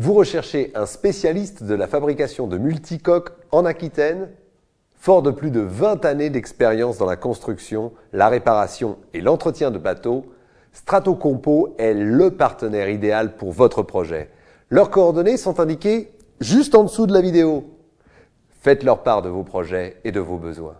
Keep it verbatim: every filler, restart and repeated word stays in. Vous recherchez un spécialiste de la fabrication de multicoques en Aquitaine? Fort de plus de vingt années d'expérience dans la construction, la réparation et l'entretien de bateaux, Stratocompo est le partenaire idéal pour votre projet. Leurs coordonnées sont indiquées juste en dessous de la vidéo. Faites leur part de vos projets et de vos besoins.